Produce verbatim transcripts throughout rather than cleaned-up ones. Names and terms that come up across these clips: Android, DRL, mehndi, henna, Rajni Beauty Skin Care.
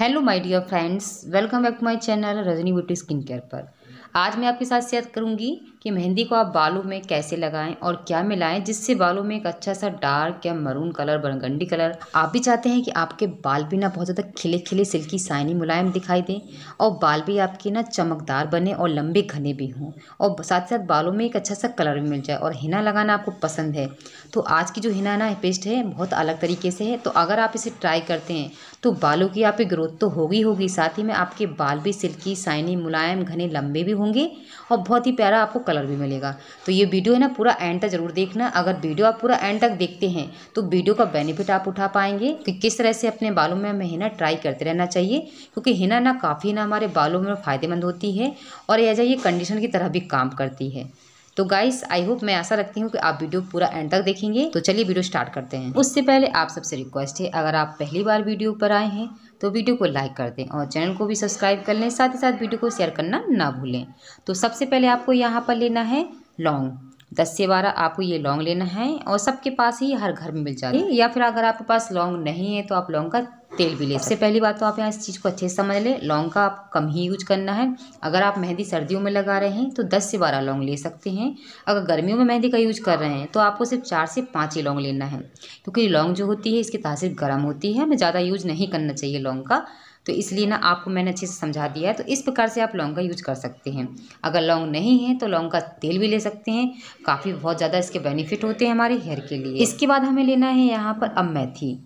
Hello my dear friends, welcome back to my channel Rajni beauty skin care पर। आज मैं आपके साथ शेयर करूंगी कि मेहंदी को आप बालों में कैसे लगाएं और क्या मिलाएं जिससे बालों में एक अच्छा सा डार्क या मरून कलर, बरगंडी कलर। आप भी चाहते हैं कि आपके बाल भी ना बहुत ज़्यादा खिले खिले, सिल्की, शाइनी, मुलायम दिखाई दें और बाल भी आपके ना चमकदार बने और लंबे घने भी हों और साथ साथ बालों में एक अच्छा सा कलर भी मिल जाए। और हिना लगाना आपको पसंद है तो आज की जो हिना ना पेस्ट है बहुत अलग तरीके से है, तो अगर आप इसे ट्राई करते हैं तो बालों की आपकी ग्रोथ तो होगी होगी, साथ ही में आपके बाल भी सिल्की, शाइनी, मुलायम, घने, लंबे भी होंगे और बहुत ही प्यारा आपको कलर भी मिलेगा। तो ये वीडियो है ना पूरा एंड तक जरूर देखना। अगर वीडियो आप पूरा एंड तक देखते हैं तो वीडियो का बेनिफिट आप उठा पाएंगे कि किस तरह से अपने बालों में हमें हिना ट्राई करते रहना चाहिए, क्योंकि हिना ना काफ़ी ना हमारे बालों में फ़ायदेमंद होती है और यह ये कंडीशन की तरह भी काम करती है। तो गाइस आई होप, मैं आशा रखती हूँ कि आप वीडियो पूरा एंड तक देखेंगे। तो चलिए वीडियो स्टार्ट करते हैं। उससे पहले आप सबसे रिक्वेस्ट है, अगर आप पहली बार वीडियो पर आए हैं तो वीडियो को लाइक कर दें और चैनल को भी सब्सक्राइब कर लें, साथ ही साथ वीडियो को शेयर करना ना भूलें। तो सबसे पहले आपको यहाँ पर लेना है लौंग, दस से बारह आपको ये लौंग लेना है और सबके पास ही हर घर में मिल जाती है, या फिर अगर आपके पास लौंग नहीं है तो आप लौंग का तेल भी ले। सबसे पहली बात तो आप यहाँ इस चीज़ को अच्छे से समझ लें, लौंग का आप कम ही यूज करना है। अगर आप मेहंदी सर्दियों में लगा रहे हैं तो दस से बारह लौंग ले सकते हैं। अगर गर्मियों में मेहंदी का यूज कर रहे हैं तो आपको सिर्फ चार से पाँच ही लौंग लेना है, क्योंकि लौंग जो होती है इसकी तासीर गर्म होती है, हमें ज़्यादा यूज नहीं करना चाहिए लौंग का। तो इसलिए ना आपको मैंने अच्छे से समझा दिया है। तो इस प्रकार से आप लौंग का यूज कर सकते हैं। अगर लौंग नहीं है तो लौंग का तेल भी ले सकते हैं, काफ़ी बहुत ज़्यादा इसके बेनिफिट होते हैं हमारे हेयर के लिए। इसके बाद हमें लेना है यहाँ पर अब मेथी।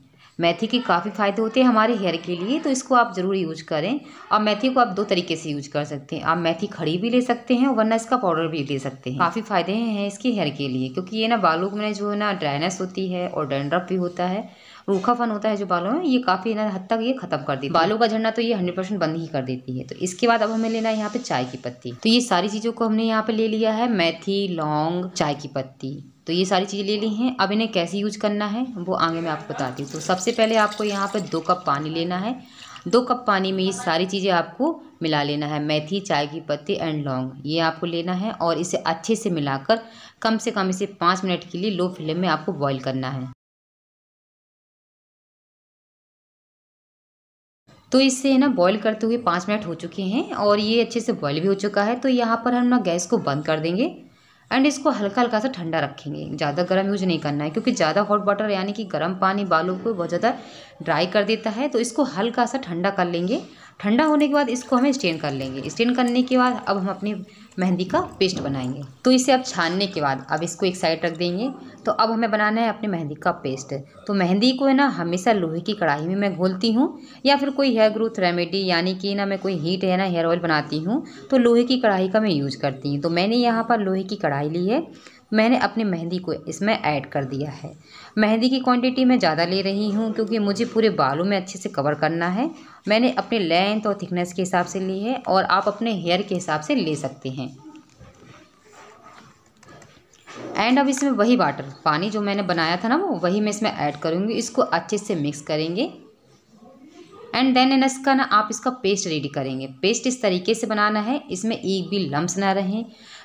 मेथी के काफ़ी फ़ायदे होते हैं हमारे हेयर के लिए, तो इसको आप ज़रूर यूज करें। और मेथी को आप दो तरीके से यूज कर सकते हैं, आप मेथी खड़ी भी ले सकते हैं वरना इसका पाउडर भी ले सकते हैं। काफ़ी फ़ायदे हैं इसके हेयर के लिए, क्योंकि ये ना बालों में जो है ना ड्राइनेस होती है और डैंड्रफ भी होता है, रूखापन होता है जो बालों में, ये काफ़ी ना हद तक ये खत्म कर देती है, बालों का झड़ना तो ये हंड्रेड परसेंट बंद ही कर देती है। तो इसके बाद अब हमें लेना है यहाँ पर चाय की पत्ती। तो ये सारी चीज़ों को हमने यहाँ पर ले लिया है, मेथी, लौंग, चाय की पत्ती, तो ये सारी चीज़ें ले ली हैं। अब इन्हें कैसे यूज करना है वो आगे मैं आपको बताती हूँ। तो सबसे पहले आपको यहाँ पर दो कप पानी लेना है, दो कप पानी में ये सारी चीज़ें आपको मिला लेना है, मेथी, चाय की पत्ती एंड लौंग, ये आपको लेना है और इसे अच्छे से मिलाकर कम से कम इसे पाँच मिनट के लिए लो फ्लेम में आपको बॉईल करना है। तो इससे ना बॉईल करते हुए पाँच मिनट हो चुके हैं और ये अच्छे से बॉईल भी हो चुका है। तो यहाँ पर हम ना गैस को बंद कर देंगे एंड इसको हल्का हल्का सा ठंडा रखेंगे, ज़्यादा गर्म यूज नहीं करना है, क्योंकि ज़्यादा हॉट वाटर यानी कि गर्म पानी बालों को बहुत ज़्यादा ड्राई कर देता है। तो इसको हल्का सा ठंडा कर लेंगे, ठंडा होने के बाद इसको हमें स्ट्रेन कर लेंगे। स्ट्रेन करने के बाद अब हम अपनी मेहंदी का पेस्ट बनाएंगे। तो इसे अब छानने के बाद अब इसको एक साइड रख देंगे। तो अब हमें बनाना है अपनी मेहंदी का पेस्ट। तो मेहंदी को है ना हमेशा लोहे की कढ़ाई में मैं घोलती हूँ, या फिर कोई हेयर ग्रोथ रेमेडी यानी कि ना मैं कोई हीट है ना हेयर ऑयल बनाती हूँ तो लोहे की कढ़ाई का मैं यूज़ करती हूँ। तो मैंने यहाँ पर लोहे की कढ़ाई ली है, मैंने अपनी मेहंदी को इसमें ऐड कर दिया है। मेहंदी की क्वांटिटी मैं ज़्यादा ले रही हूँ क्योंकि मुझे पूरे बालों में अच्छे से कवर करना है। मैंने अपने लेंथ और थिकनेस के हिसाब से ली है और आप अपने हेयर के हिसाब से ले सकते हैं। एंड अब इसमें वही वाटर, पानी जो मैंने बनाया था ना वो वही मैं इसमें ऐड करूँगी, इसको अच्छे से मिक्स करेंगे एंड देन इसका ना आप इसका पेस्ट रेडी करेंगे। पेस्ट इस तरीके से बनाना है, इसमें एक भी लम्स ना रहें,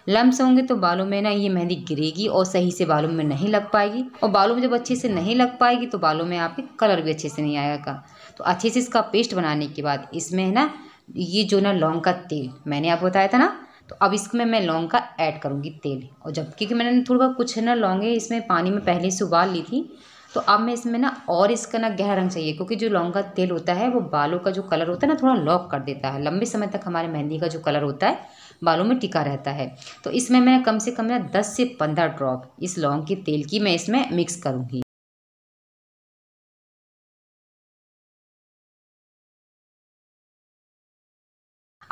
लम्स होंगे तो बालों में ना ये मेहंदी गिरेगी और सही से बालों में नहीं लग पाएगी, और बालों में जब अच्छे से नहीं लग पाएगी तो बालों में आपके कलर भी अच्छे से नहीं आएगा। तो अच्छे से इसका पेस्ट बनाने के बाद इसमें ना ये जो ना लौंग का तेल मैंने आपको बताया था ना, तो अब इसमें मैं लौंग का ऐड करूँगी तेल, और जबकि मैंने थोड़ा कुछ ना लौंगे इसमें पानी में पहले से उबाल ली थी, तो अब मैं इसमें ना और इसका ना गहरा रंग चाहिए, क्योंकि जो लौंग का तेल होता है वो बालों का जो कलर होता है ना थोड़ा लॉक कर देता है, लंबे समय तक हमारे मेहंदी का जो कलर होता है बालों में टिका रहता है। तो इसमें मैंने कम से कम ना दस से पंद्रह ड्रॉप इस लौंग के तेल की मैं इसमें मिक्स करूँगी।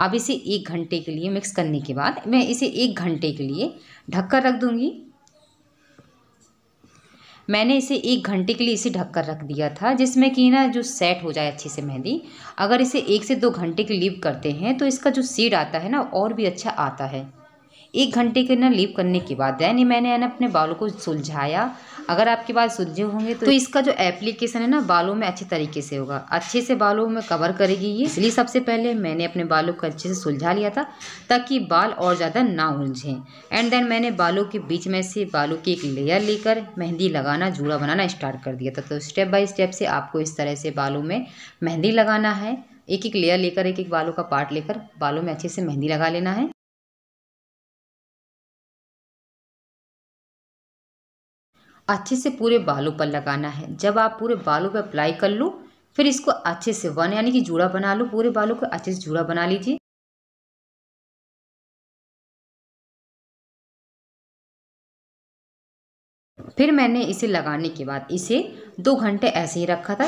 अब इसे एक घंटे के लिए मिक्स करने के बाद मैं इसे एक घंटे के लिए ढककर रख दूँगी। मैंने इसे एक घंटे के लिए इसे ढककर रख दिया था, जिसमें कि ना जो सेट हो जाए अच्छे से मेहंदी। अगर इसे एक से दो घंटे के लीव करते हैं तो इसका जो सीड आता है ना और भी अच्छा आता है। एक घंटे के ना लीव करने के बाद यानी मैंने ना अपने बालों को सुलझाया। अगर आपके बाल सुलझे होंगे तो, तो इसका जो एप्लीकेशन है ना बालों में अच्छे तरीके से होगा, अच्छे से बालों में कवर करेगी ये। इसलिए सबसे पहले मैंने अपने बालों को अच्छे से सुलझा लिया था ताकि बाल और ज़्यादा ना उलझें। एंड देन मैंने बालों के बीच में से बालों की एक लेयर लेकर मेहंदी लगाना, जूड़ा बनाना स्टार्ट कर दिया था। तो स्टेप बाई स्टेप से आपको इस तरह से बालों में मेहंदी लगाना है। एक एक लेयर लेकर, एक एक बालों का पार्ट लेकर बालों में अच्छे से मेहंदी लगा लेना है। अच्छे से पूरे बालों पर लगाना है। जब आप पूरे बालों पर अप्लाई कर लो, फिर इसको अच्छे से वन यानी कि जूड़ा बना लो। पूरे बालों को अच्छे से जूड़ा बना लीजिए। फिर मैंने इसे लगाने के बाद इसे दो घंटे ऐसे ही रखा था।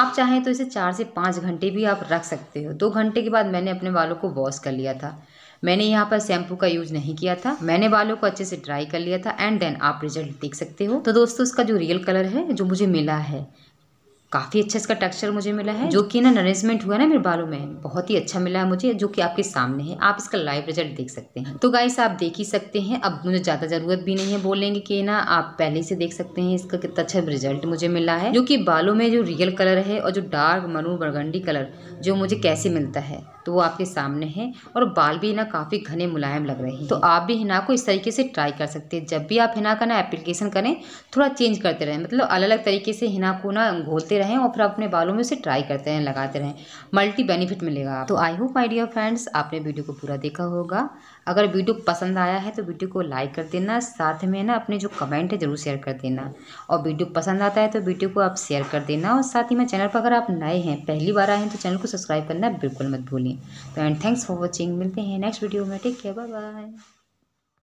आप चाहें तो इसे चार से पाँच घंटे भी आप रख सकते हो। दो घंटे के बाद मैंने अपने बालों को वॉश कर लिया था। मैंने यहाँ पर शैम्पू का यूज़ नहीं किया था। मैंने बालों को अच्छे से ड्राई कर लिया था एंड देन आप रिजल्ट देख सकते हो। तो दोस्तों, इसका जो रियल कलर है जो मुझे मिला है, काफ़ी अच्छा इसका टेक्सचर मुझे मिला है, जो कि ना नरिशमेंट हुआ ना मेरे बालों में, बहुत ही अच्छा मिला है मुझे, जो कि आपके सामने है। आप इसका लाइव रिजल्ट देख सकते हैं। तो गाइस, आप देख ही सकते हैं। अब मुझे ज़्यादा ज़रूरत भी नहीं है बोलेंगे कि ना, आप पहले से देख सकते हैं इसका कितना अच्छा रिजल्ट मुझे मिला है, जो कि बालों में जो रियल कलर है और जो डार्क मरून बरगंडी कलर जो मुझे कैसे मिलता है, तो वो आपके सामने है। और बाल भी ना काफ़ी घने मुलायम लग रहे हैं। तो आप भी हिना को इस तरीके से ट्राई कर सकते हैं। जब भी आप हिना का ना एप्लीकेशन करें, थोड़ा चेंज करते रहें, मतलब अलग अलग तरीके से हिना को ना घोलते रहें और फिर अपने बालों में उसे ट्राई करते रहें, लगाते रहें। मल्टी बेनिफिट मिलेगा। तो I hope my dear friends, आपने वीडियो को पूरा देखा होगा। अगर वीडियो पसंद आया है तो वीडियो को लाइक कर देना, साथ में ना अपने जो कमेंट है ज़रूर शेयर कर देना। और वीडियो पसंद आता है तो वीडियो को आप शेयर कर देना। और साथ ही मैं चैनल पर अगर आप नए हैं, पहली बार आए हैं, तो चैनल को सब्सक्राइब करना बिल्कुल मत भूलें। तो एंड थैंक्स फॉर वॉचिंग। मिलते हैं नेक्स्ट वीडियो में। Take care, bye bye.